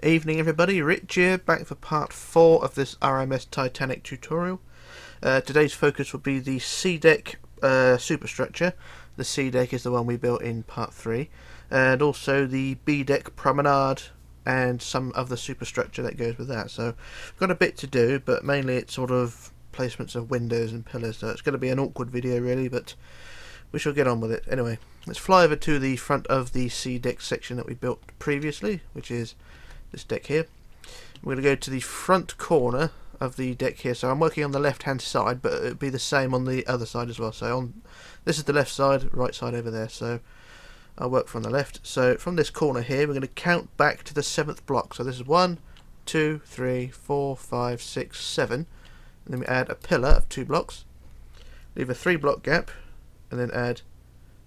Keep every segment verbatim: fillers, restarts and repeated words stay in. Evening everybody, Rich here, back for part four of this R M S Titanic tutorial. Uh, today's focus will be the C-Deck uh, superstructure. The C-Deck is the one we built in part three, and also the B-Deck promenade and some of the superstructure that goes with that. So we've got a bit to do, but mainly it's sort of placements of windows and pillars, so it's going to be an awkward video really, but we shall get on with it. Anyway, let's fly over to the front of the C-Deck section that we built previously, which is this deck here. We're going to go to the front corner of the deck here. So I'm working on the left hand side, but it'll be the same on the other side as well. So on this is the left side, right side over there. So I'll work from the left. So from this corner here, we're going to count back to the seventh block. So this is one, two, three, four, five, six, seven. And then we add a pillar of two blocks, leave a three block gap, and then add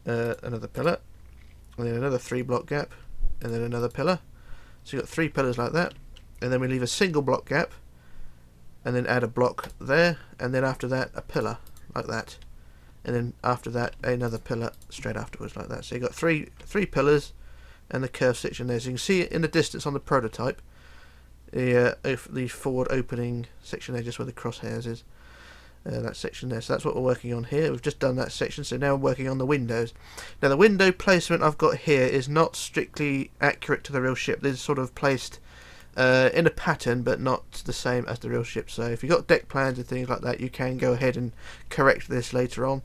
uh, another pillar, and then another three block gap, and then another pillar. So you've got three pillars like that, and then we leave a single block gap, and then add a block there, and then after that a pillar like that, and then after that another pillar straight afterwards like that. So you've got three three pillars and the curved section there. So you can see in the distance on the prototype the uh, the forward opening section there, just where the crosshairs is, uh, that section there. So that's what we're working on here. We've just done that section, so now we're working on the windows. Now the window placement I've got here is not strictly accurate to the real ship. This is sort of placed uh, in a pattern, but not the same as the real ship. So if you've got deck plans and things like that, you can go ahead and correct this later on.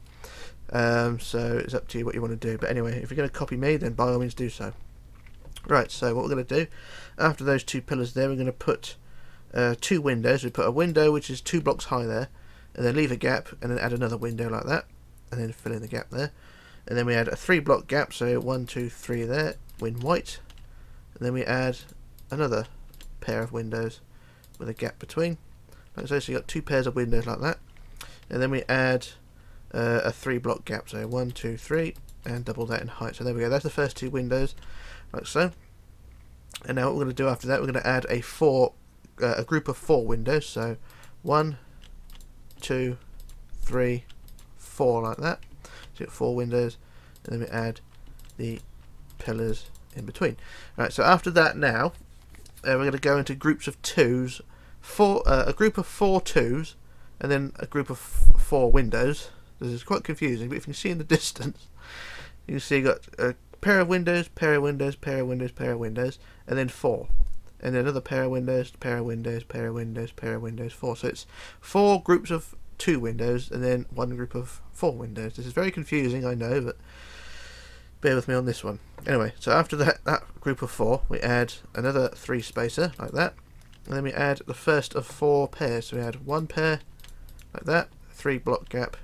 Um, so it's up to you what you want to do. But anyway, if you're going to copy me, then by all means do so. Right, so what we're going to do, after those two pillars there, we're going to put uh, two windows. We put a window which is two blocks high there, and then leave a gap, and then add another window like that, and then fill in the gap there, and then we add a three block gap, so one, two, three there, win white, and then we add another pair of windows with a gap between, like so. So you've got two pairs of windows like that, and then we add uh, a three block gap, so one, two, three, and double that in height. So there we go, that's the first two windows, like so. And now what we're going to do after that, we're going to add a four, uh, a group of four windows, so one, two, three, four like that. So you get four windows, and then we add the pillars in between. All right, so after that now, uh, we're going to go into groups of twos, four, uh, a group of four twos, and then a group of f four windows. This is quite confusing, but if you can see in the distance, you can see you've got a pair of windows, pair of windows, pair of windows, pair of windows, and then four. And then another pair of windows, pair of windows, pair of windows, pair of windows, four. So it's four groups of two windows, and then one group of four windows. This is very confusing, I know, but bear with me on this one. Anyway, so after that, that group of four, we add another three spacer, like that. And then we add the first of four pairs. So we add one pair, like that, three block gap,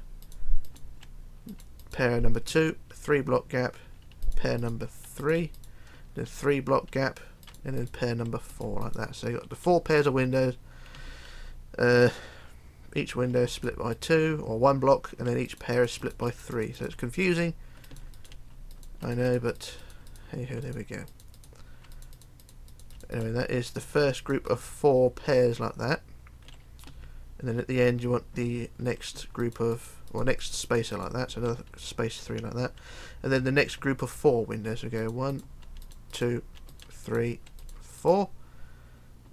pair number two, three block gap, pair number three, then three block gap, and then pair number four like that. So you've got the four pairs of windows, uh, each window split by two or one block, and then each pair is split by three. So it's confusing, I know, but hey ho, there we go. Anyway, that is the first group of four pairs like that, and then at the end you want the next group of, or next spacer like that, so another space three like that, and then the next group of four windows. So we go one, two, three, four,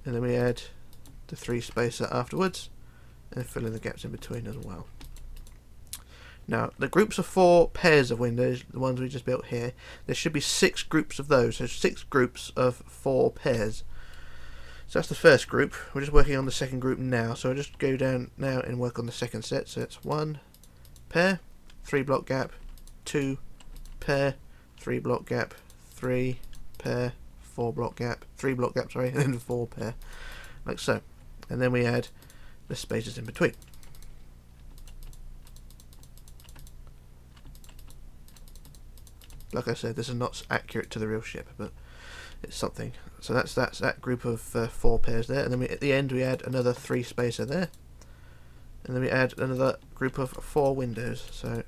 and then we add the three spacer afterwards and fill in the gaps in between as well. Now the groups of four pairs of windows, the ones we just built here, there should be six groups of those, so six groups of four pairs. So that's the first group. We're just working on the second group now, so I'll just go down now and work on the second set. So it's one pair, three block gap, two pair, three block gap, three pair, four block gap, three block gap, sorry, and then four pair, like so. And then we add the spaces in between. Like I said, this is not accurate to the real ship, but it's something. So that's that's that group of uh, four pairs there, and then we, at the end we add another three spacer there, and then we add another group of four windows, so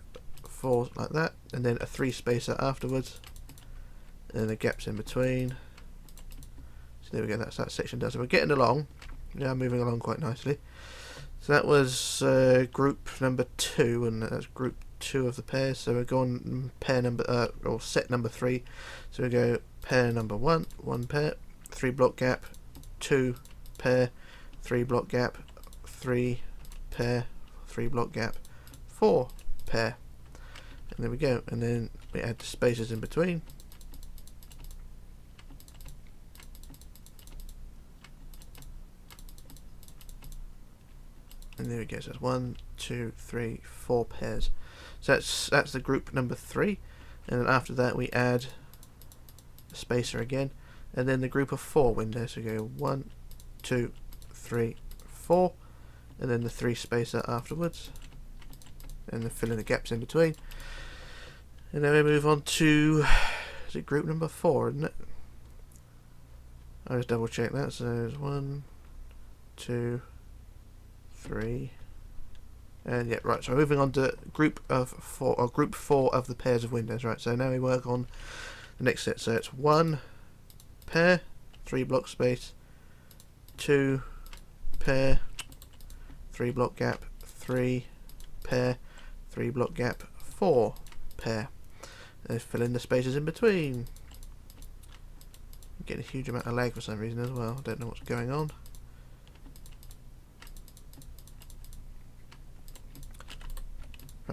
four like that, and then a three spacer afterwards, and then the gaps in between. There we go, that's that section done. So we're getting along, yeah, moving along quite nicely. So that was uh, group number two, and that's group two of the pairs. So we're going pair number, uh, or set number three. So we go pair number one, one pair, three block gap, two pair, three block gap, three pair, three block gap, four pair, and there we go. And then we add the spaces in between. And there we go, so that's one, two, three, four pairs. So that's that's the group number three. And then after that we add a spacer again. And then the group of four window. So we go one, two, three, four. And then the three spacer afterwards. And then fill in the gaps in between. And then we move on to, is it group number four, isn't it? I'll just double check that. So there's one, two, three, and yeah, right, so moving on to group of four, or group four of the pairs of windows. Right, so now we work on the next set. So it's one pair, three block space, two pair, three block gap, three pair, three block gap, four pair. Let's fill in the spaces in between. I'm getting a huge amount of lag for some reason as well. I don't know what's going on.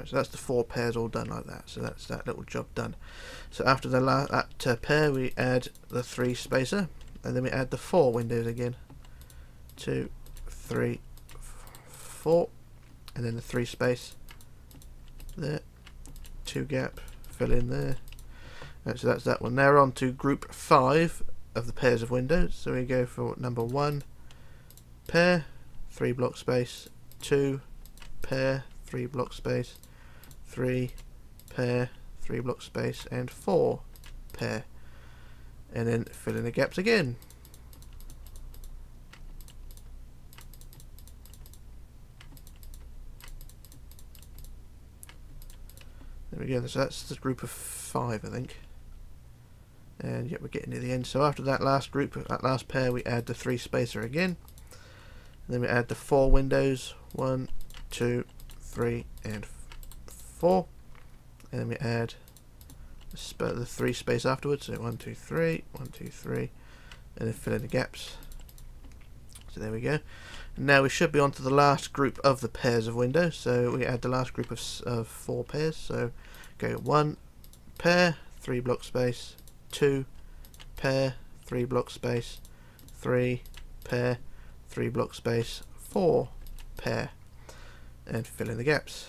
So that's the four pairs all done like that. So that's that little job done. So after the la that uh, pair, we add the three spacer, and then we add the four windows again. Two, three, four, and then the three space there. Two gap, fill in there. Right, so that's that one. Now we're on to group five of the pairs of windows. So we go for number one pair, three block space, two pair, three block space, three pair, three block space, and four pair, and then fill in the gaps again. There we go. So that's the group of five, I think. And yet we're getting to the end. So after that last group, that last pair, we add the three spacer again. And then we add the four windows. One, two, three, and four. And then we add the three space afterwards. So one, two, three, one, two, three, and then fill in the gaps. So there we go. And now we should be on to the last group of the pairs of windows. So we add the last group of, of four pairs. So go one pair, three block space, two pair, three block space, three pair, three block space, four pair, and fill in the gaps.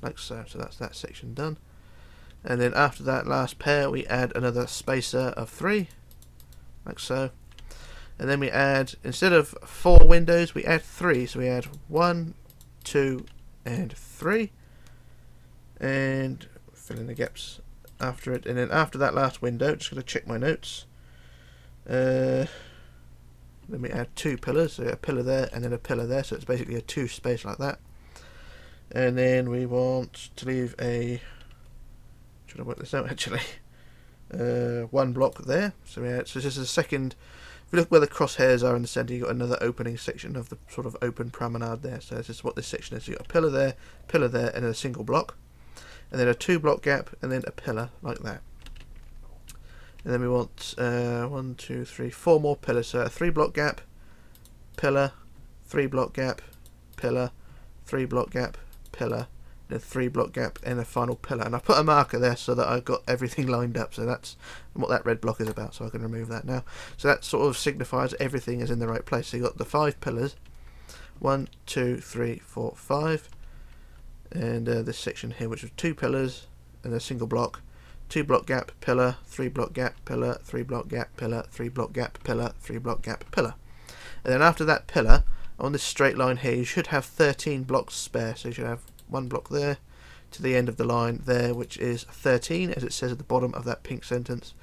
Like so. So that's that section done. And then after that last pair, we add another spacer of three, like so. And then we add, instead of four windows, we add three. So we add one, two, and three, and fill in the gaps after it. And then after that last window, just going to check my notes, uh, let me add two pillars. So a pillar there and then a pillar there, so it's basically a two space like that. And then we want to leave a, should I work this out actually, uh, one block there. So we add, so this is a second, if you look where the crosshairs are in the centre, you've got another opening section of the sort of open promenade there. So this is what this section is. So you've got a pillar there, pillar there, and then a single block, and then a two block gap, and then a pillar like that. And then we want uh, one, two, three, four more pillars. So a three block gap, pillar, three block gap, pillar, three block gap, pillar, then three block gap, and a final pillar. And I put a marker there so that I've got everything lined up. So that's what that red block is about. So I can remove that now. So that sort of signifies everything is in the right place. So you've got the five pillars, one, two, three, four, five. And uh, this section here, which was two pillars and a single block, two block gap, pillar, three block gap, pillar, three block gap, pillar, three block gap, pillar, three block gap, pillar. And then after that pillar, on this straight line here, you should have thirteen blocks spare. So you should have one block there to the end of the line there, which is thirteen, as it says at the bottom of that pink sentence,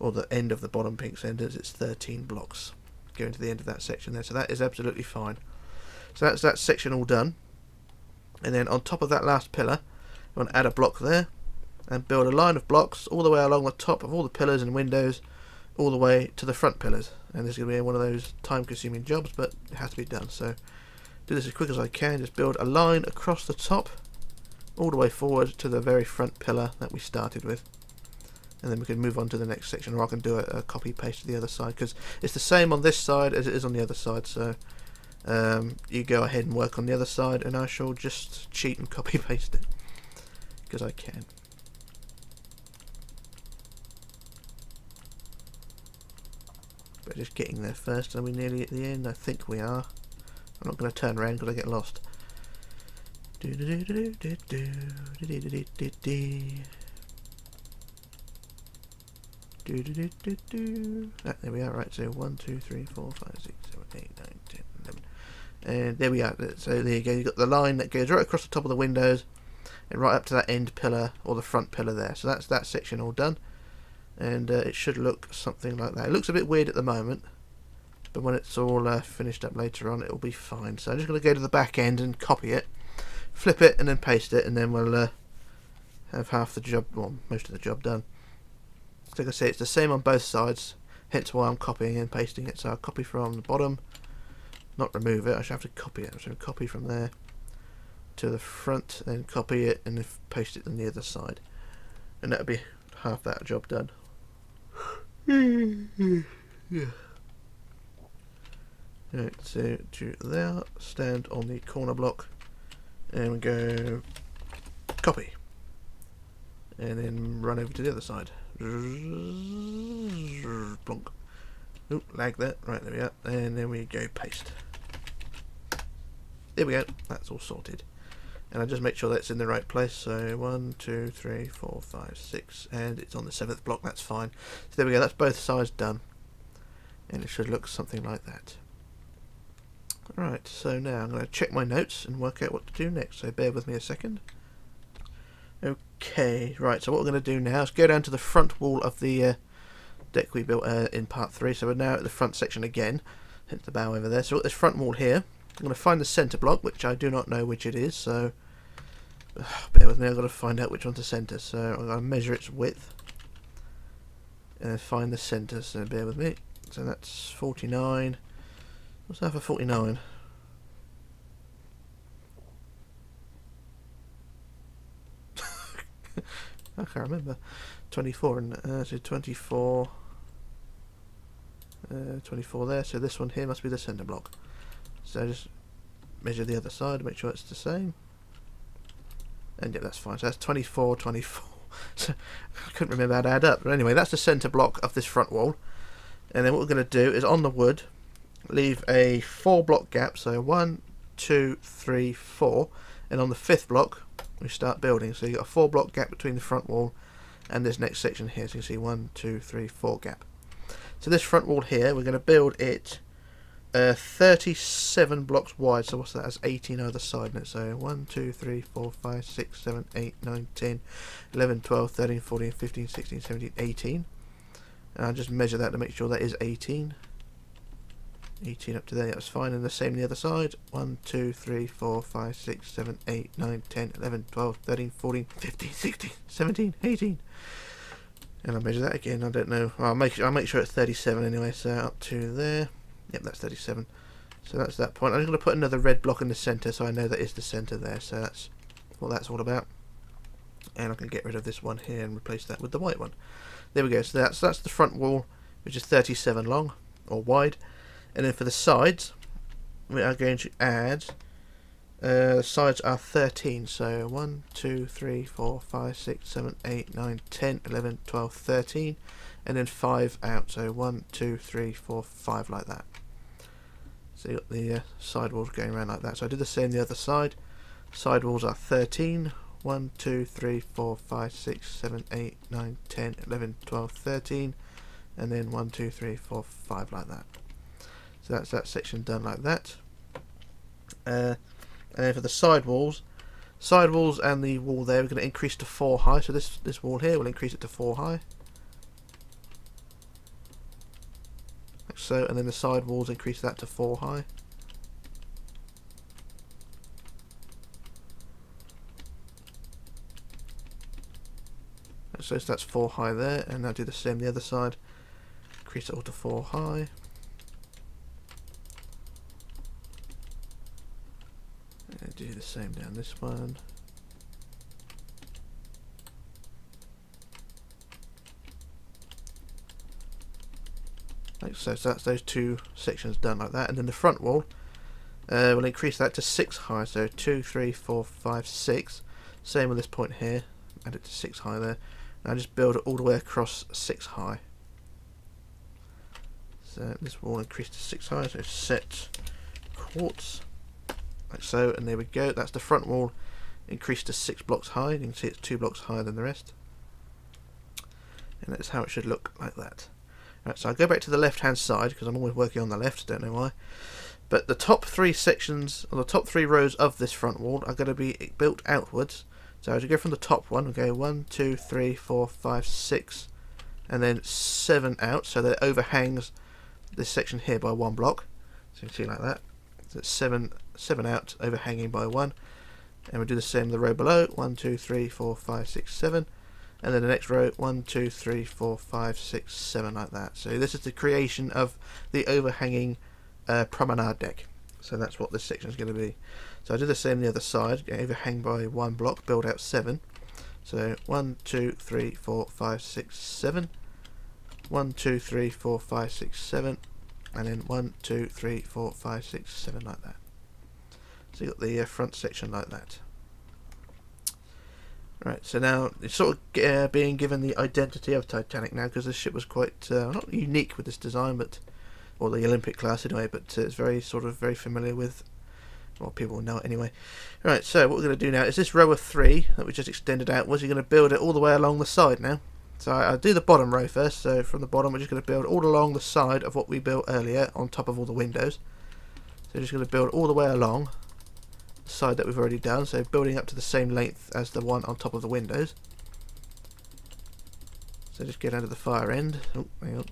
or the end of the bottom pink sentence. It's thirteen blocks going to the end of that section there. So that is absolutely fine. So that's that section all done. And then on top of that last pillar, you want to add a block there and build a line of blocks all the way along the top of all the pillars and windows, all the way to the front pillars. And this is going to be one of those time consuming jobs, but it has to be done. So do this as quick as I can, just build a line across the top all the way forward to the very front pillar that we started with, and then we can move on to the next section, or I can do a, a copy paste to the other side, because it's the same on this side as it is on the other side. So um, you go ahead and work on the other side, and I shall just cheat and copy paste it because I can. But just getting there first. Are we nearly at the end? I think we are. I'm not going to turn around because I get lost. Do do do do do do do do do do do. Do, do, do, do, do. Ah, there we are. Right, so one, two, three, four, five, six, seven, eight, nine, ten, eleven. And there we are. So there you go. You've got the line that goes right across the top of the windows and right up to that end pillar or the front pillar there. So that's that section all done. And uh, it should look something like that. It looks a bit weird at the moment, but when it's all uh, finished up later on, it'll be fine. So I'm just going to go to the back end and copy it, flip it, and then paste it, and then we'll uh, have half the job, well, most of the job done. So like I say, it's the same on both sides, hence why I'm copying and pasting it. So I'll copy from the bottom, not remove it, I should have to copy it. I'm just going to copy from there to the front, then copy it and then paste it on the other side. And that'll be half that job done. Yeah. Right, so to there, stand on the corner block and we go copy. And then run over to the other side. Blonk. Oop, lag that. Right, there we are. And then we go paste. There we go. That's all sorted. And I just make sure that's in the right place. So one, two, three, four, five, six, and it's on the seventh block. That's fine. So there we go. That's both sides done, and it should look something like that. All right. So now I'm going to check my notes and work out what to do next. So bear with me a second. Okay, right, so what we're going to do now is go down to the front wall of the uh, deck we built uh, in part three. So we're now at the front section again, hence the bow over there. So at this front wall here, I'm going to find the centre block, which I do not know which it is, so uh, bear with me, I've got to find out which one to centre. So I'm going to measure its width and then find the centre, so bear with me. So that's forty-nine. What's that for forty-nine? I can't remember. twenty-four, and uh, so twenty-four, uh, twenty-four there. So this one here must be the centre block. So just measure the other side, make sure it's the same. And yeah, that's fine. So that's twenty-four, twenty-four. So I couldn't remember how to add up. But anyway, that's the centre block of this front wall. And then what we're going to do is on the wood, leave a four block gap. So one, two, three, four. And on the fifth block, we start building. So you've got a four block gap between the front wall and this next section here. So you can see one, two, three, four gap. So this front wall here, we're going to build it uh, thirty-seven blocks wide. So what's that? That's eighteen either side. Isn't it? So one, two, three, four, five, six, seven, eight, nine, ten, eleven, twelve, thirteen, fourteen, fifteen, sixteen, seventeen, eighteen. And I'll just measure that to make sure that is eighteen. eighteen up to there, that's fine, and the same on the other side. one, two, three, four, five, six, seven, eight, nine, ten, eleven, twelve, thirteen, fourteen, fifteen, sixteen, seventeen, eighteen. And I'll measure that again, I don't know. I'll make, I'll make sure it's thirty-seven anyway, so up to there. Yep, that's thirty-seven. So that's that point. I'm just going to put another red block in the centre so I know that is the centre there, so that's what that's all about. And I can get rid of this one here and replace that with the white one. There we go, so that's, that's the front wall, which is thirty-seven long, or wide. And then for the sides, we are going to add, uh, the sides are thirteen, so one, two, three, four, five, six, seven, eight, nine, ten, eleven, twelve, thirteen, and then five out, so one, two, three, four, five, like that. So you've got the uh, side walls going around like that. So I did the same the other side. Side walls are thirteen, one, two, three, four, five, six, seven, eight, nine, ten, eleven, twelve, thirteen, and then one, two, three, four, five, like that. So that's that section done like that. Uh, and then for the side walls, side walls and the wall there, we're going to increase to four high. So this this wall here, we'll increase it to four high, like so. And then the side walls, increase that to four high, like so. So that's four high there, and now do the same the other side. Increase it all to four high. do the same down this one. Like so, so that's those two sections done like that, and then the front wall, uh, we'll increase that to six high, so two, three, four, five, six. Same with this point here, add it to six high there, and I just build it all the way across six high. So this wall increased to six high, so set quartz, like so, and there we go. That's the front wall increased to six blocks high. You can see it's two blocks higher than the rest, and that's how it should look like that. Right, so I'll go back to the left hand side because I'm always working on the left, don't know why. But the top three sections, or the top three rows of this front wall are going to be built outwards. So as you go from the top one, we go one, two, three, four, five, six, and then seven out, so that it overhangs this section here by one block. So you can see like that. So it's seven, seven out, overhanging by one. And we do the same in the row below, one, two, three, four, five, six, seven. And then the next row, one, two, three, four, five, six, seven, like that. So this is the creation of the overhanging uh, promenade deck. So that's what this section is going to be. So I do the same on the other side, overhang by one block, build out seven. So one, two, three, four, five, six, seven. One, two, three, four, five, six, seven. And then one, two, three, four, five, six, seven, like that. So you've got the uh, front section like that. Right, so now it's sort of uh, being given the identity of Titanic now, because this ship was quite uh, not unique with this design, but or the Olympic class anyway. But uh, it's very sort of very familiar with, well, people will know it anyway. Right, so what we're going to do now is this row of three that we just extended out. Was you're going to build it all the way along the side now. So I, I do the bottom row first. So from the bottom, we're just going to build all along the side of what we built earlier, on top of all the windows. So we're just going to build all the way along side that we've already done, so building up to the same length as the one on top of the windows. So just get out of the far end. Oh, hang on.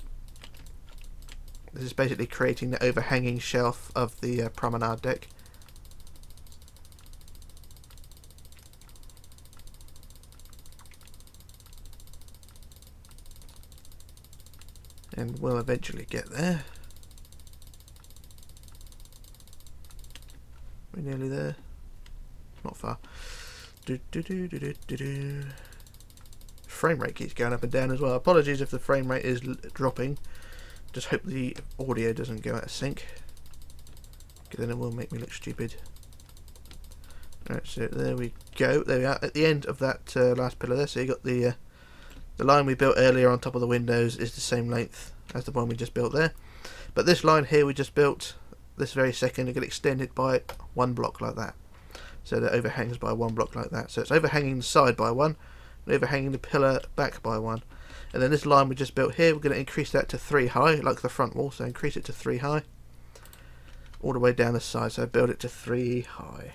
This is basically creating the overhanging shelf of the uh, promenade deck. And we'll eventually get there. We're nearly there. Not far. Do, do, do, do, do, do, do. Frame rate keeps going up and down as well. Apologies if the frame rate is dropping. Just hope the audio doesn't go out of sync, because then it will make me look stupid. Alright, so there we go. There we are at the end of that uh, last pillar there. So you got the uh, the line we built earlier on top of the windows is the same length as the one we just built there. But this line here we just built this very second, it gets extended by one block like that. So that overhangs by one block like that. So it's overhanging the side by one, and overhanging the pillar back by one. And then this line we just built here, we're going to increase that to three high, like the front wall. So increase it to three high, all the way down the side. So build it to three high.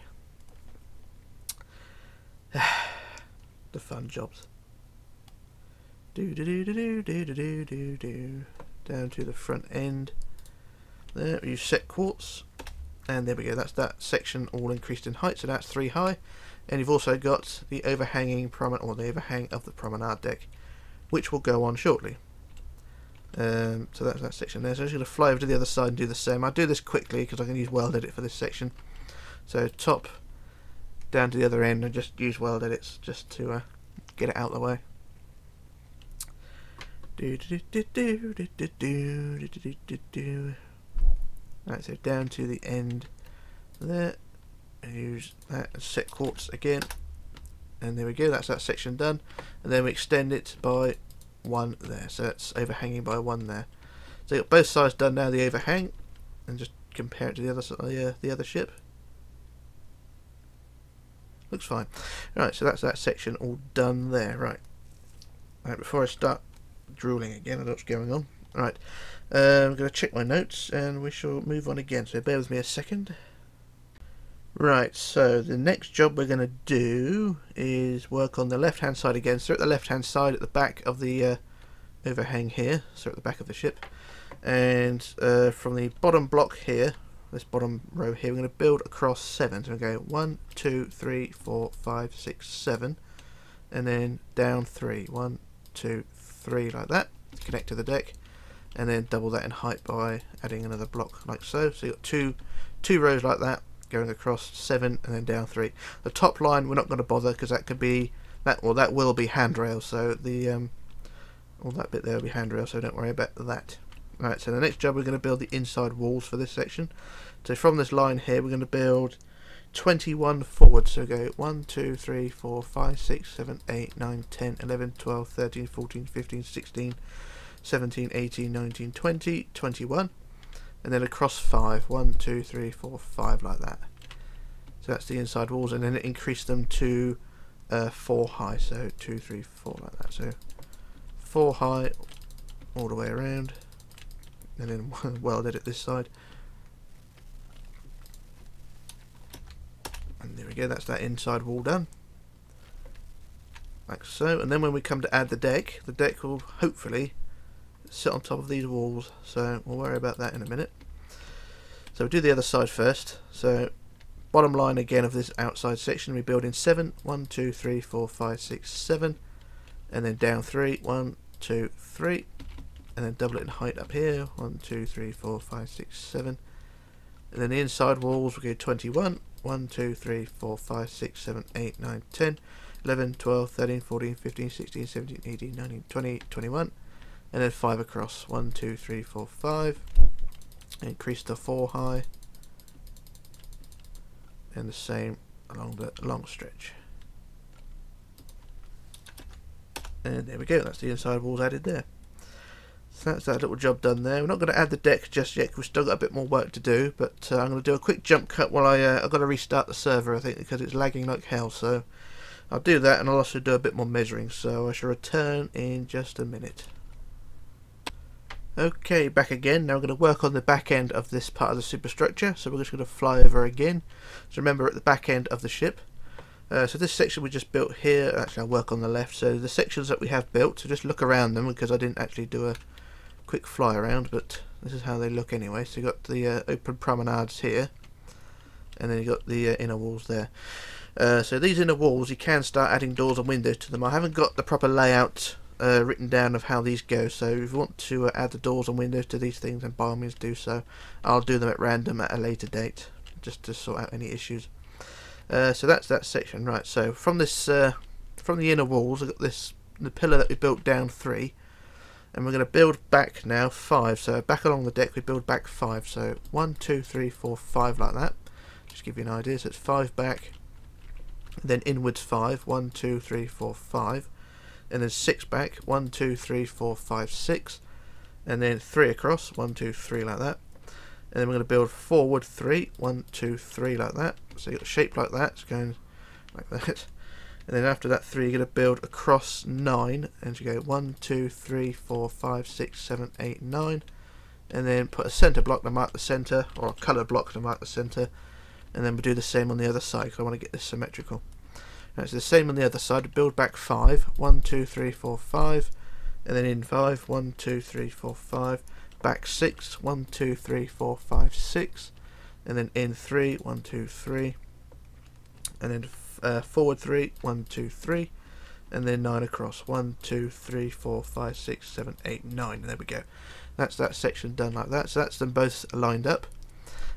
The fun jobs. Do do do do do do do do do. Down to the front end. There, you set quartz, and there we go. That's that section all increased in height, so that's three high. And you've also got the overhanging promenade, or the overhang of the promenade deck, which will go on shortly. Um, so that's that section there. So I'm just going to fly over to the other side and do the same. I do this quickly because I can use World Edit for this section. So top down to the other end, and just use World Edits just to uh, get it out of the way. Do do do do do do do do do do. Right, so down to the end there, and use that and set quartz again, and there we go. That's that section done, and then we extend it by one there, so that's overhanging by one there. So you've got both sides done now, the overhang, and just compare it to the other side, uh, the other ship. Looks fine. Right, so that's that section all done there. Right, right. Before I start drooling again, I don't know what's going on. Right, uh, I'm going to check my notes and we shall move on again, so bear with me a second. Right, so the next job we're going to do is work on the left hand side again. So at the left hand side, at the back of the uh, overhang here, so at the back of the ship, and uh, from the bottom block here, this bottom row here, we're going to build across seven. So we go one, two, three, four, five, six, seven, and then down three, one, two, three, like that, connect to the deck. And then double that in height by adding another block like so. So you've got two two rows like that, going across seven and then down three. The top line we're not going to bother because that could be that, or that will be handrail. So the um, all that bit there will be handrail. So don't worry about that. All right. So the next job, we're going to build the inside walls for this section. So from this line here, we're going to build twenty-one forward. So go one, two, three, four, five, six, seven, eight, nine, ten, eleven, twelve, thirteen, fourteen, fifteen, sixteen, seventeen, eighteen, nineteen, twenty, twenty-one. And then across five. one, two, three, four, five, like that. So that's the inside walls, and then it increased them to uh, four high. So two, three, four, like that. So four high all the way around. And then World Edit this side. And there we go, that's that inside wall done. Like so. And then when we come to add the deck, the deck will hopefully sit on top of these walls, so we'll worry about that in a minute. So we'll do the other side first. So bottom line again of this outside section, we build in seven, one, two, three, four, five, six, seven, and then down three, one, two, three, and then double it in height up here, one, two, three, four, five, six, seven, and then the inside walls we go twenty-one, one, two, three, four, five, six, seven, eight, nine, ten, eleven, twelve, thirteen, fourteen, fifteen, sixteen, seventeen, eighteen, nineteen, twenty, twenty-one. And then five across. One, two, three, four, five. Increase to four high. And the same along the long stretch. And there we go. That's the inside walls added there. So that's that little job done there. We're not going to add the deck just yet, because we've still got a bit more work to do. But uh, I'm going to do a quick jump cut while I, uh, I've got to restart the server, I think, because it's lagging like hell. So I'll do that, and I'll also do a bit more measuring. So I shall return in just a minute. Okay, back again. Now we're going to work on the back end of this part of the superstructure, so we're just going to fly over again. So remember, at the back end of the ship. Uh, so this section we just built here, actually I'll work on the left. So the sections that we have built, so just look around them, because I didn't actually do a quick fly around, but this is how they look anyway. So you've got the uh, open promenades here, and then you've got the uh, inner walls there. Uh, so these inner walls, you can start adding doors and windows to them. I haven't got the proper layout Uh, written down of how these go, so if you want to uh, add the doors and windows to these things, then by all means do so. I'll do them at random at a later date, just to sort out any issues. Uh, so that's that section, right? So from this, uh, from the inner walls, I've got this the pillar that we built down three, and we're going to build back now five. So back along the deck, we build back five. So one, two, three, four, five, like that. Just give you an idea. So it's five back, then inwards five. One, two, three, four, five. And then six back, one, two, three, four, five, six, and then three across, one, two, three, like that. And then we're going to build forward three, one, two, three, like that. So you've got shaped like that, it's going like that. And then after that three, you're going to build across nine, and you go one, two, three, four, five, six, seven, eight, nine, and then put a centre block to mark the centre, or a colour block to mark the centre, and then we do the same on the other side, because I want to get this symmetrical. Now it's the same on the other side, build back five, one, two, three, four, five, and then in five, one, two, three, four, five, back six, one, two, three, four, five, six, and then in three, one, two, three, and then uh, forward three, one, two, three, and then nine across, one, two, three, four, five, six, seven, eight, nine, and there we go. That's that section done like that, so that's them both lined up.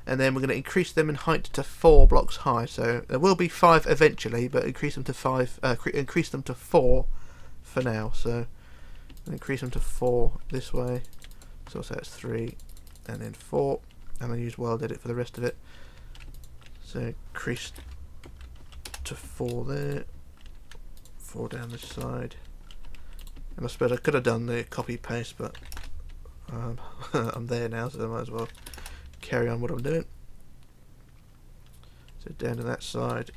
And then we're going to increase them in height to four blocks high. So there will be five eventually, but increase them to five. Uh, increase them to four for now. So increase them to four this way. So that's three, and then four, and then use World Edit for the rest of it. So increase to four there, four down this side. And I suppose I could have done the copy paste, but um, I'm there now, so I might as well carry on what I'm doing. So down to that side,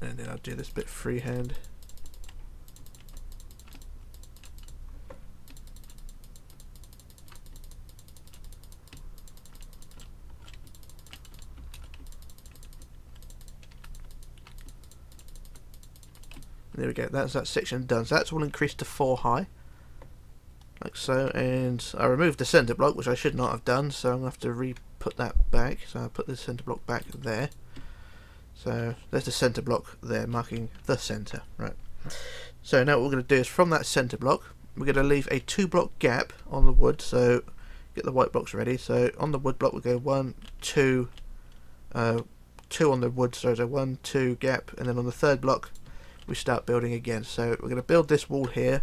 and then I'll do this bit freehand. And there we go, that's that section done. So that's all increased to four high. Like so, and I removed the centre block, which I should not have done, so I'm going to have to re-put that back. So I'll put the centre block back there. So there's the centre block there, marking the centre, right. So now what we're going to do is, from that centre block, we're going to leave a two block gap on the wood, so get the white blocks ready. So on the wood block we go one, two, uh, two on the wood, so there's a one, two gap, and then on the third block we start building again. So we're going to build this wall here,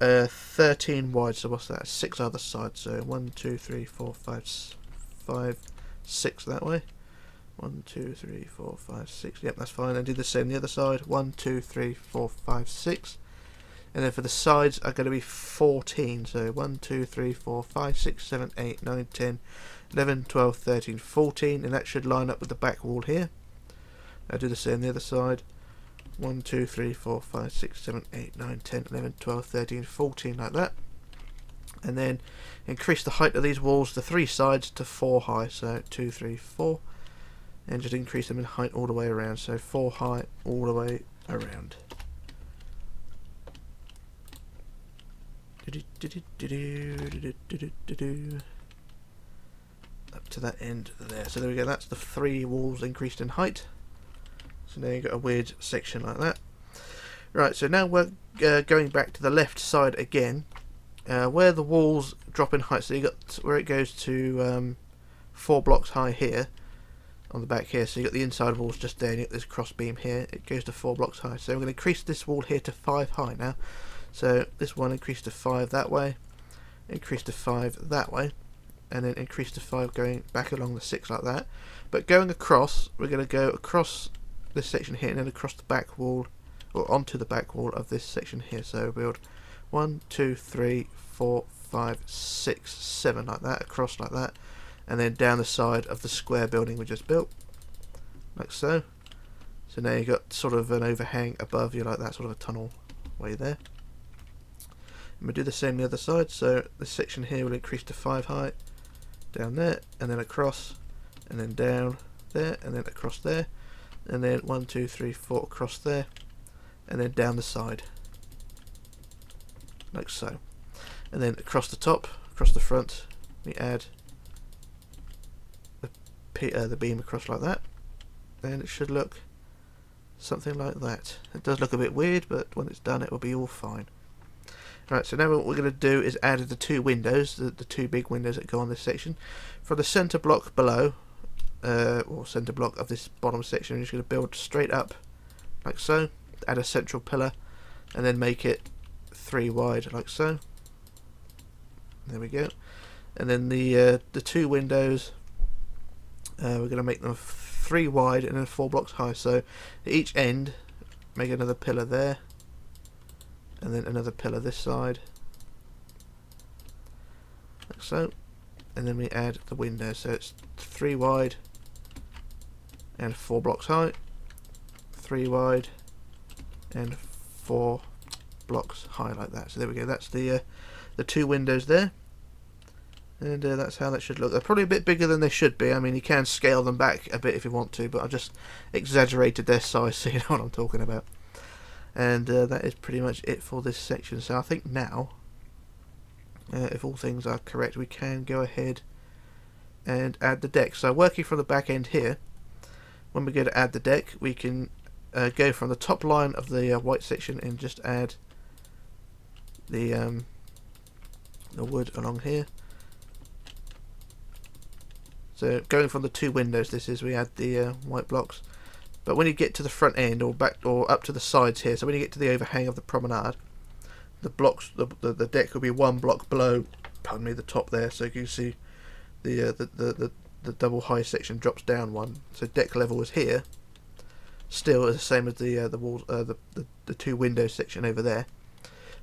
uh, thirteen wide, so what's that, six other sides, so one, two, three, four, five, five, six that way, one, two, three, four, five, six, yep, that's fine, and do the same the other side, one, two, three, four, five, six, and then for the sides are going to be fourteen, so one, two, three, four, five, six, seven, eight, nine, ten, eleven, twelve, thirteen, fourteen, and that should line up with the back wall here. Now do the same the other side, one, two, three, four, five, six, seven, eight, nine, ten, eleven, twelve, thirteen, fourteen, like that. And then increase the height of these walls, the three sides, to four high, so two, three, four, and just increase them in height all the way around, so four high all the way around. Up to that end there. So there we go, that's the three walls increased in height. So now you've got a weird section like that. Right, so now we're uh, going back to the left side again, uh, where the walls drop in height. So you got where it goes to um, four blocks high here, on the back here. So you got the inside walls just there, and you got this cross beam here. It goes to four blocks high. So we're going to increase this wall here to five high now. So this one increased to five that way, increased to five that way, and then increased to five going back along the six like that. But going across, we're going to go across this section here and then across the back wall, or onto the back wall of this section here. So build one, two, three, four, five, six, seven like that, across like that, and then down the side of the square building we just built, like so. So now you've got sort of an overhang above you like that, sort of a tunnel way there. And we'll do the same the other side, so this section here will increase to five high, down there, and then across, and then down there, and then across there, and then one, two, three, four across there, and then down the side, like so. And then across the top, across the front, we add the, P, uh, the beam across like that, and it should look something like that. It does look a bit weird, but when it's done it will be all fine. Right, so now what we're going to do is add the two windows, the, the two big windows that go on this section. For the centre block below, Uh, or centre block of this bottom section, we're just going to build straight up like so, add a central pillar, and then make it three wide like so. There we go. And then the uh, the two windows, uh, we're going to make them three wide and then four blocks high, so at each end make another pillar there, and then another pillar this side like so. And then we add the window, so it's three wide and four blocks high, three wide and four blocks high like that. So there we go, that's the uh, the two windows there, and uh, that's how that should look. They're probably a bit bigger than they should be. I mean, you can scale them back a bit if you want to, but I've just exaggerated their size, so you know what I'm talking about. And uh, that is pretty much it for this section. So I think now, uh, if all things are correct, we can go ahead and add the deck. So working from the back end here, when we go to add the deck, we can uh, go from the top line of the uh, white section and just add the um, the wood along here. So going from the two windows, this is we add the uh, white blocks. But when you get to the front end, or back, or up to the sides here, so when you get to the overhang of the promenade, the blocks, the the, the deck will be one block below, pardon me, the top there. So you can see the, uh, the, the, the, the double high section drops down one, so deck level is here, still is the same as the uh, the, walls, uh, the, the the two window section over there,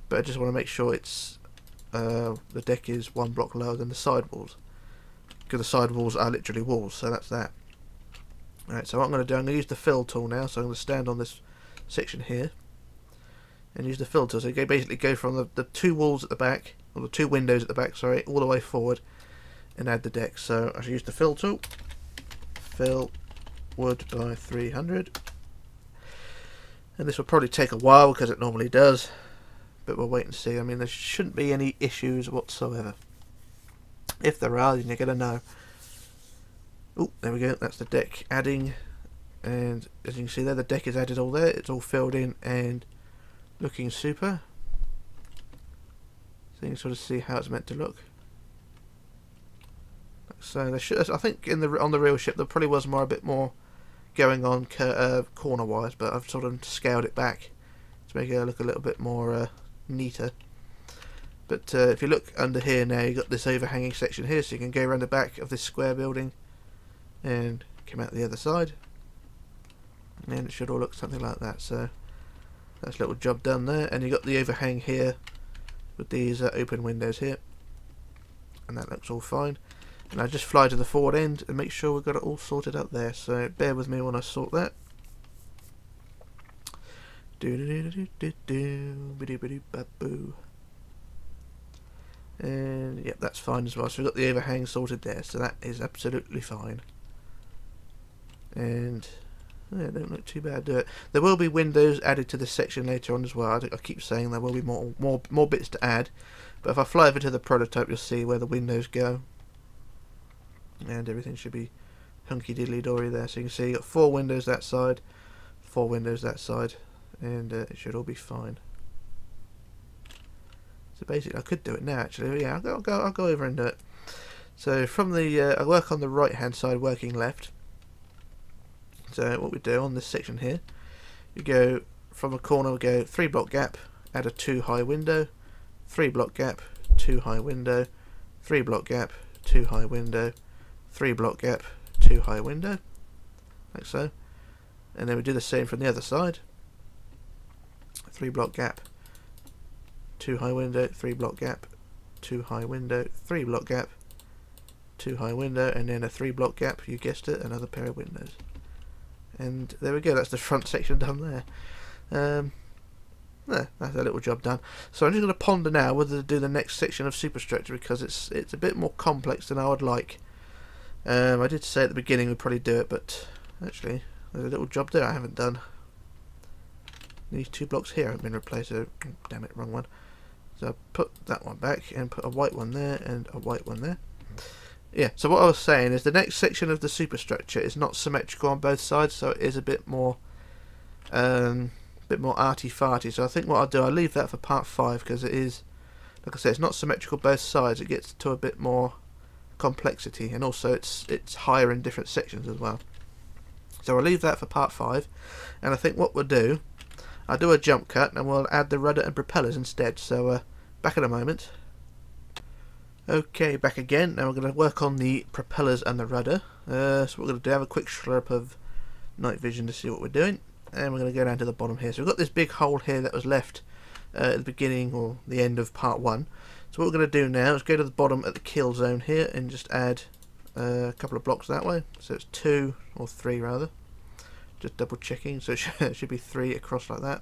but I just want to make sure it's uh, the deck is one block lower than the side walls, because the side walls are literally walls, so that's that. Alright, so what I'm going to do, I'm going to use the fill tool now, so I'm going to stand on this section here, and use the fill tool, so you go, basically go from the, the two walls at the back, or the two windows at the back, sorry, all the way forward, and add the deck. So I should use the fill tool, fill wood by three hundred, and this will probably take a while because it normally does, but we'll wait and see. I mean, there shouldn't be any issues whatsoever. If there are, then you're going to know. Oh, there we go, that's the deck adding, and as you can see there, the deck is added all there, it's all filled in and looking super, so you can sort of see how it's meant to look. So there should, I think in the on the real ship there probably was more a bit more going on uh, corner wise, but I've sort of scaled it back to make it look a little bit more uh, neater. But uh, if you look under here now, you've got this overhanging section here, so you can go around the back of this square building and come out the other side, and it should all look something like that. So that's a little job done there, and you've got the overhang here with these uh, open windows here, and that looks all fine. And I just fly to the forward end and make sure we've got it all sorted up there, so bear with me when I sort that. Do-do-do-do-do-do-do-ba-do-ba-do-ba-boo. And yep, that's fine as well. So we've got the overhang sorted there, so that is absolutely fine. And yeah, they don't look too bad, do it? There will be windows added to this section later on as well. I, I keep saying there will be more, more, more bits to add, but if I fly over to the prototype, you'll see where the windows go, and everything should be hunky diddly dory there. So you can see you've got four windows that side, four windows that side, and uh, it should all be fine. So basically, I could do it now. Actually, yeah, I'll go, I'll go, I'll go over and do it. So from the, uh, I work on the right-hand side, working left. So what we do on this section here, you go from a corner, we go three block gap, add a two high window, three block gap, two high window, three block gap, two high window, three block gap, two high window, like so. And then we do the same from the other side. Three block gap, two high window, three block gap, two high window, three block gap, two high window, and then a three block gap, you guessed it, another pair of windows. And there we go, that's the front section done there. Um, there, that's a little job done. So I'm just going to ponder now whether to do the next section of superstructure, because it's it's a bit more complex than I would like. Um, I did say at the beginning we'd probably do it, but actually there's a little job there I haven't done. These two blocks here haven't been replaced, so oh, damn it, wrong one. So I put that one back and put a white one there and a white one there. Yeah, so what I was saying is the next section of the superstructure is not symmetrical on both sides, so it is a bit more um, bit more arty-farty. So I think what I'll do, I'll leave that for part five, because it is, like I said, it's not symmetrical both sides. It gets to a bit more complexity, and also it's, it's higher in different sections as well. So I'll leave that for part five, and I think what we'll do, I'll do a jump cut and we'll add the rudder and propellers instead. So uh, back in a moment. Okay, back again. Now we're going to work on the propellers and the rudder. Uh, so we're going to do have a quick slurp of night vision to see what we're doing, and we're going to go down to the bottom here. So we've got this big hole here that was left uh, at the beginning or the end of part one. So what we're going to do now is go to the bottom at the keel zone here and just add uh, a couple of blocks that way. So it's two or three rather. Just double checking, so it should, it should be three across like that,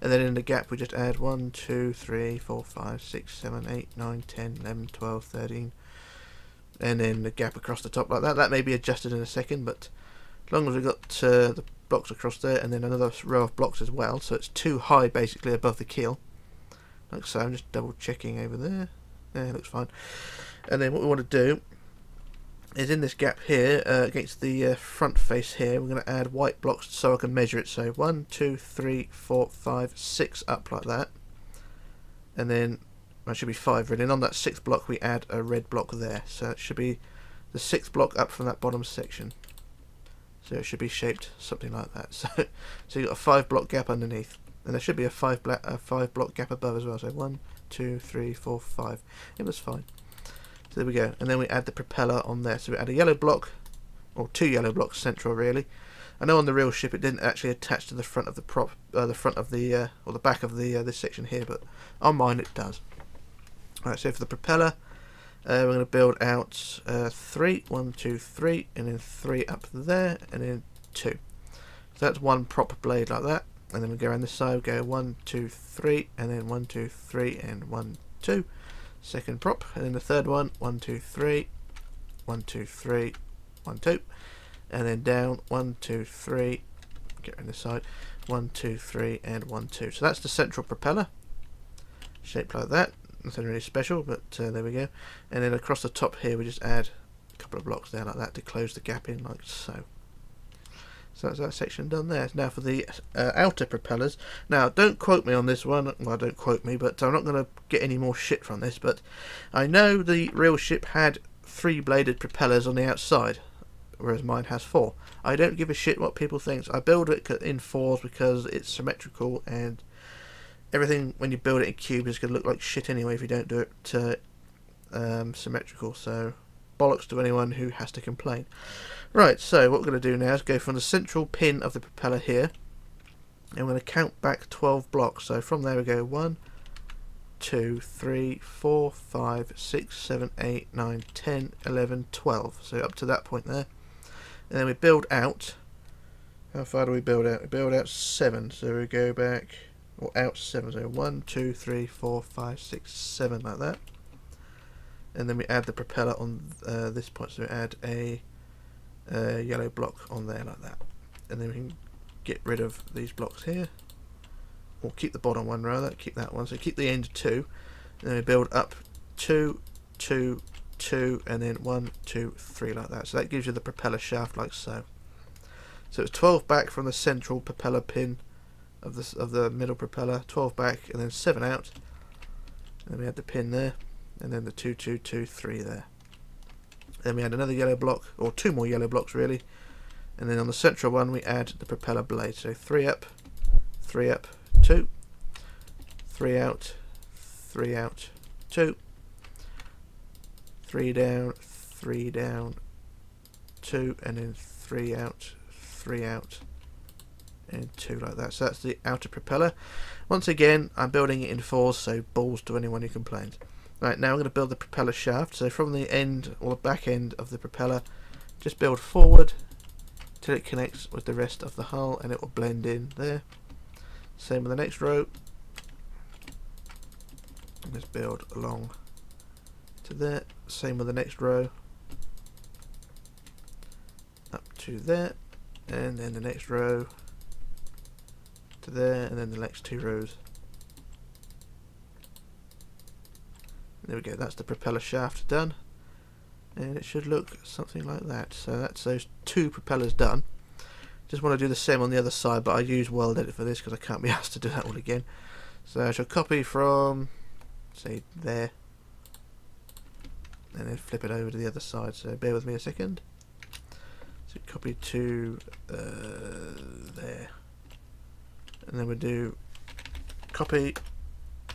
and then in the gap we just add one, two, three, four, five, six, seven, eight, nine, ten, eleven, twelve, thirteen, and then the gap across the top like that. That may be adjusted in a second, but as long as we've got uh, the blocks across there, and then another row of blocks as well, so it's too high basically above the keel, like so. I'm just double checking over there. Yeah, it looks fine. And then what we want to do is in this gap here, uh, against the uh, front face here, we're going to add white blocks so I can measure it. So one, two, three, four, five, six up like that, and then that should be five really. And on that sixth block we add a red block there, so it should be the sixth block up from that bottom section. So it should be shaped something like that. So, so you've got a five block gap underneath, and there should be a five block a five block gap above as well. So one, two, three, four, five. It was fine. So there we go, and then we add the propeller on there. So we add a yellow block, or two yellow blocks central really. I know on the real ship it didn't actually attach to the front of the prop, uh, the front of the, uh, or the back of the uh, this section here, but on mine it does. All right, so for the propeller, uh, we're going to build out uh, three, one, two, three, and then three up there, and then two. So that's one prop blade like that, and then we go around this side, we go one, two, three, and then one, two, three, and one, two. Second prop, and then the third one, one, two, three, one, two, three, one, two, and then down, one, two, three, get around this side, one, two, three, and one, two. So that's the central propeller, shaped like that. Nothing really special, but uh, there we go. And then across the top here, we just add a couple of blocks there like that to close the gap in, like so. So that's that section done there. Now for the uh, outer propellers. Now don't quote me on this one, well don't quote me, but I'm not going to get any more shit from this, but I know the real ship had three-bladed propellers on the outside, whereas mine has four. I don't give a shit what people think. I build it in fours because it's symmetrical, and everything when you build it in cubes is going to look like shit anyway if you don't do it uh, um, symmetrical, so bollocks to anyone who has to complain. Right, so what we're going to do now is go from the central pin of the propeller here, and we're going to count back twelve blocks. So from there we go one, two, three, four, five, six, seven, eight, nine, ten, eleven, twelve. So up to that point there. And then we build out. How far do we build out? We build out seven. So we go back, or out seven. So one, two, three, four, five, six, seven, like that. And then we add the propeller on uh, this point. So we add a uh, yellow block on there like that. And then we can get rid of these blocks here. Or keep the bottom one rather, keep that one. So keep the end two. And then we build up two, two, two, and then one, two, three like that. So that gives you the propeller shaft like so. So it's twelve back from the central propeller pin of this of the middle propeller, twelve back, and then seven out. And then we had the pin there, and then the two, two, two, three there. Then we had another yellow block, or two more yellow blocks really. And then on the central one we add the propeller blade. So three up, three up. Two, three out, three out, two, three down, three down, two, and then three out, three out, and two like that. So that's the outer propeller. Once again, I'm building it in fours, so balls to anyone who complains. Right, now I'm going to build the propeller shaft. So from the end or the back end of the propeller, just build forward till it connects with the rest of the hull, and it will blend in there. Same with the next row. Let's build along to there. Same with the next row. Up to there. And then the next row to there. And then the next two rows. There we go. That's the propeller shaft done. And it should look something like that. So that's those two propellers done. Just want to do the same on the other side, but I use World Edit for this because I can't be asked to do that all again. So I shall copy from, say, there, and then flip it over to the other side. So bear with me a second. So copy to uh, there, and then we do copy,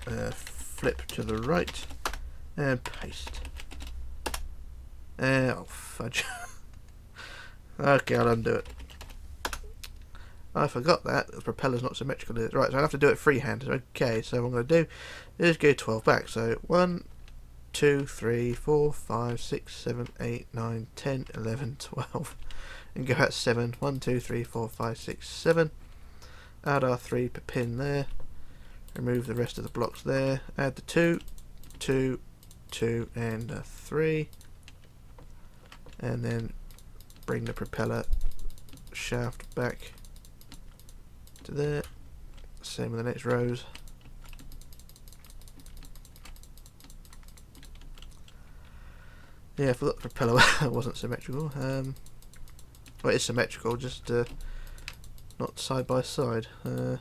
uh, flip to the right, and paste. Uh, oh fudge! Okay, I'll undo it. I forgot that the propeller's not symmetrical. Right, so I have to do it freehand. Okay, so what I'm going to do is go twelve back. So one, two, three, four, five, six, seven, eight, nine, ten, eleven, twelve. And go out seven. one, two, three, four, five, six, seven. Add our three pin there. Remove the rest of the blocks there. Add the two, two, two, and a three. And then bring the propeller shaft back to there, same with the next rows, yeah. I forgot the propeller wasn't symmetrical. Um, well, it's symmetrical, just uh, not side by side. Uh,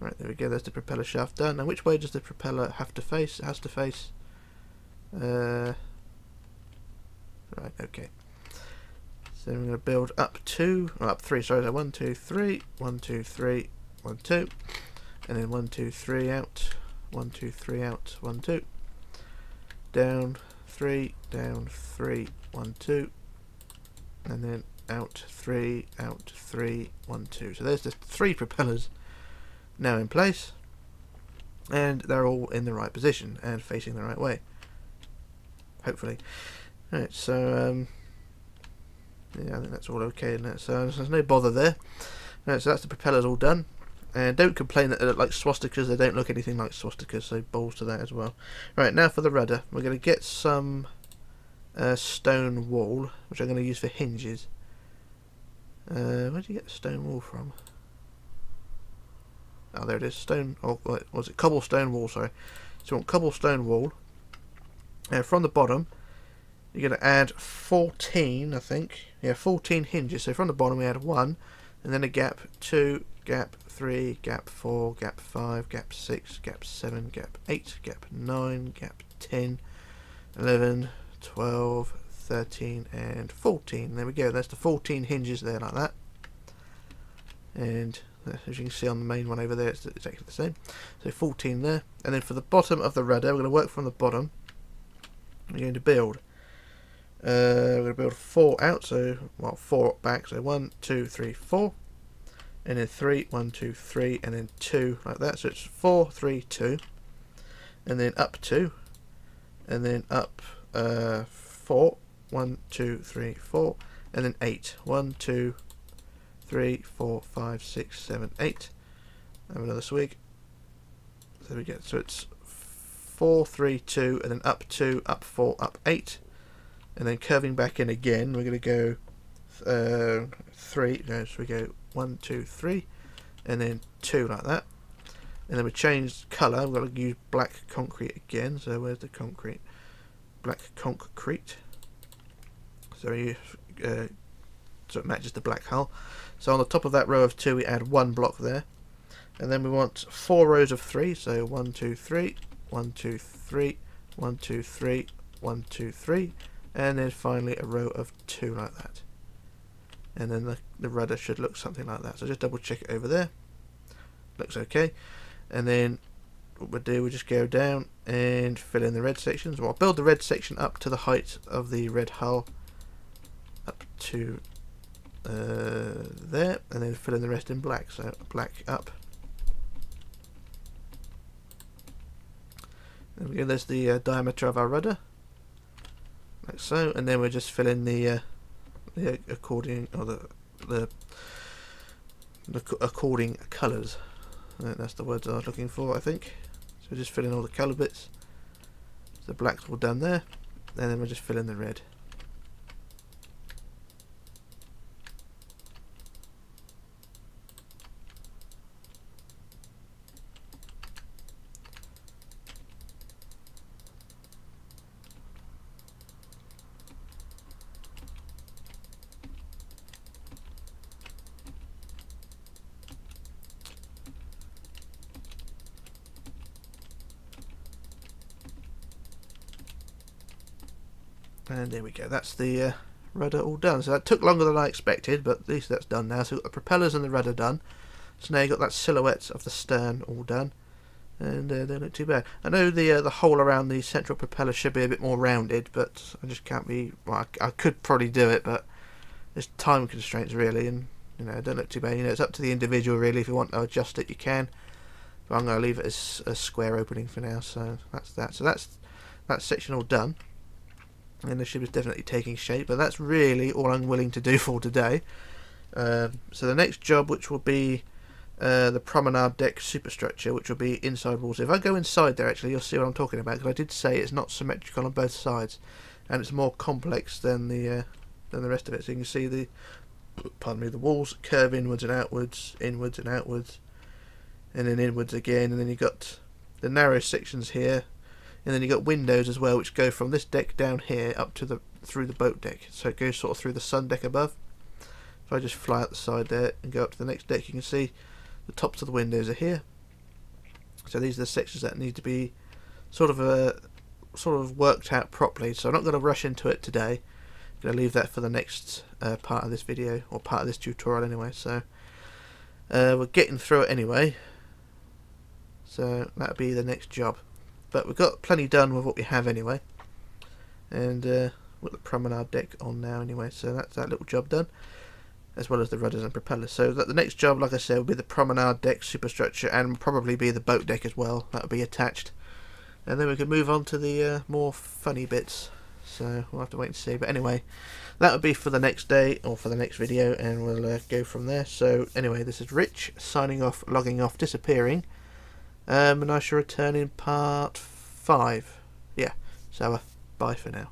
right, there we go, there's the propeller shaft done. Now, which way does the propeller have to face? It has to face, uh, right, okay. Then we're going to build up two, or up three, sorry, so one, two, three, one, two, three, one, two, and then one, two, three out, one, two, three out, one, two, down, three, down, three, one, two, and then out, three, out, three, one, two. So there's the three propellers now in place, and they're all in the right position and facing the right way, hopefully. All right, so um, yeah, I think that's all okay, isn't it? So there's no bother there. Right, so that's the propellers all done. And don't complain that they look like swastikas. They don't look anything like swastikas, so balls to that as well. Right, now for the rudder. We're going to get some uh, stone wool, which I'm going to use for hinges. Uh, where do you get stone wool from? Oh, there it is. Stone, or what was it? Cobblestone wool, sorry. So you want cobblestone wool. And from the bottom, you're going to add fourteen, I think. Yeah, fourteen hinges. So from the bottom we add one, and then a gap, two, gap three, gap four, gap five, gap six, gap seven, gap eight, gap nine, gap ten, eleven, twelve, thirteen and fourteen. There we go, that's the fourteen hinges there like that. And as you can see on the main one over there, it's exactly the same. So fourteen there. And then for the bottom of the rudder, we're going to work from the bottom. We're going to build. Uh, we're going to build four out, so well, four back. So one, two, three, four, and then three, one, two, three, and then two like that. So it's four, three, two, and then up two, and then up uh, four, one, two, three, four, and then eight, one, two, three, four, five, six, seven, eight. Have another swig. So we get, so it's four, three, two, and then up two, up four, up eight, and then curving back in again. We're going to go uh, three. No, so we go one, two, three, and then two like that. And then we change colour. We're going to use black concrete again. So where's the concrete? Black concrete. So you. Uh, so it matches the black hull. So on the top of that row of two we add one block there, and then we want four rows of three, so one, two, three, one, two, three, one, two, three, one, two, three, and then finally a row of two like that. And then the, the rudder should look something like that. So just double check it over there, looks okay. And then what we'll do, we just go down and fill in the red sections. Well, I'll build the red section up to the height of the red hull, up to Uh, there, and then fill in the rest in black. So black up. There we go. There's the uh, diameter of our rudder, like so. And then we'll just fill in the uh, the according or the the, the according colours. That's the words I was looking for, I think. So just fill in all the colour bits. So the black's all done there, and then we'll just fill in the red. And there we go, that's the uh, rudder all done. So that took longer than I expected, but at least that's done now. So we've got the propellers and the rudder done. So now you've got that silhouette of the stern all done. And uh, they look too bad. I know the uh, the hole around the central propeller should be a bit more rounded, but I just can't be... Well, I, I could probably do it, but there's time constraints really, and you know, it don't look too bad. You know, it's up to the individual really. If you want to adjust it, you can. But I'm going to leave it as a square opening for now, so that's that. So that's that section all done. And the ship is definitely taking shape, but that's really all I'm willing to do for today. Um, so the next job, which will be uh, the promenade deck superstructure, which will be inside walls. If I go inside there, actually, you'll see what I'm talking about, because I did say it's not symmetrical on both sides, and it's more complex than the uh, than the rest of it. So you can see the pardon me the walls curve inwards and outwards, inwards and outwards, and then inwards again, and then you've got the narrow sections here. And then you've got windows as well, which go from this deck down here up to the through the boat deck. So it goes sort of through the sun deck above. If I just fly out the side there and go up to the next deck, you can see the tops of the windows are here. So these are the sections that need to be sort of uh, sort of worked out properly. So I'm not going to rush into it today. I'm going to leave that for the next uh, part of this video, or part of this tutorial anyway. So uh, we're getting through it anyway. So that'll be the next job. But we've got plenty done with what we have anyway, and uh, with the promenade deck on now anyway, so that's that little job done, as well as the rudders and propellers. So that the next job, like I said, will be the promenade deck superstructure, and probably be the boat deck as well. That'll be attached, and then we can move on to the uh, more funny bits. So we'll have to wait and see. But anyway, that would be for the next day or for the next video, and we'll uh, go from there. So anyway, this is Rich signing off, logging off, disappearing. Um, and I shall return in part five. Yeah, so uh, bye for now.